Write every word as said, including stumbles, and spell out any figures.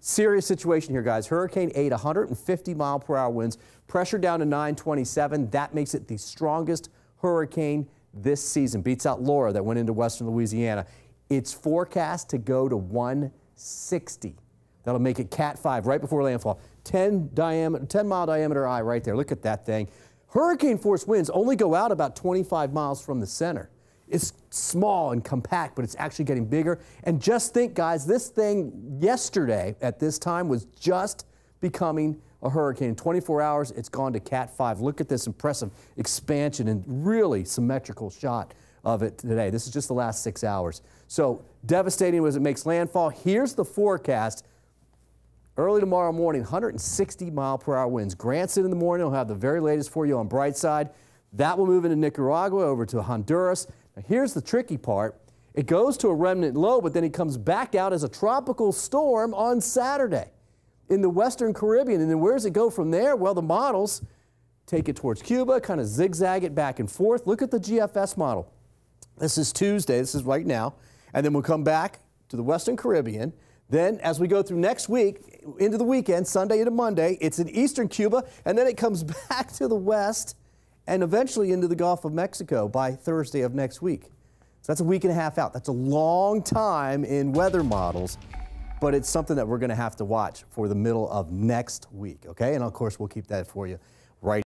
Serious situation here, guys. Hurricane Eta, one hundred fifty mile per hour winds, pressure down to nine twenty-seven. That makes it the strongest hurricane this season. Beats out Laura that went into western Louisiana. It's forecast to go to one sixty. That'll make it cat five right before landfall. ten diameter, ten mile diameter eye right there. Look at that thing. Hurricane force winds only go out about twenty-five miles from the center. It's small and compact, but it's actually getting bigger. And just think, guys, this thing yesterday at this time was just becoming a hurricane. In twenty-four hours, it's gone to cat five. Look at this impressive expansion and really symmetrical shot of it today. This is just the last six hours. So devastating as it makes landfall. Here's the forecast. Early tomorrow morning, one hundred sixty mile per hour winds. Granson in the morning, we'll have the very latest for you on Brightside. That will move into Nicaragua, over to Honduras. Now, here's the tricky part. It goes to a remnant low, but then it comes back out as a tropical storm on Saturday in the western Caribbean. And then where does it go from there? Well, the models take it towards Cuba, kind of zigzag it back and forth. Look at the G F S model. This is Tuesday. This is right now. And then we'll come back to the western Caribbean. Then, as we go through next week, into the weekend, Sunday into Monday, it's in eastern Cuba, and then it comes back to the west and eventually into the Gulf of Mexico by Thursday of next week. So that's a week and a half out. That's a long time in weather models, but it's something that we're going to have to watch for the middle of next week, okay? And, of course, we'll keep that for you right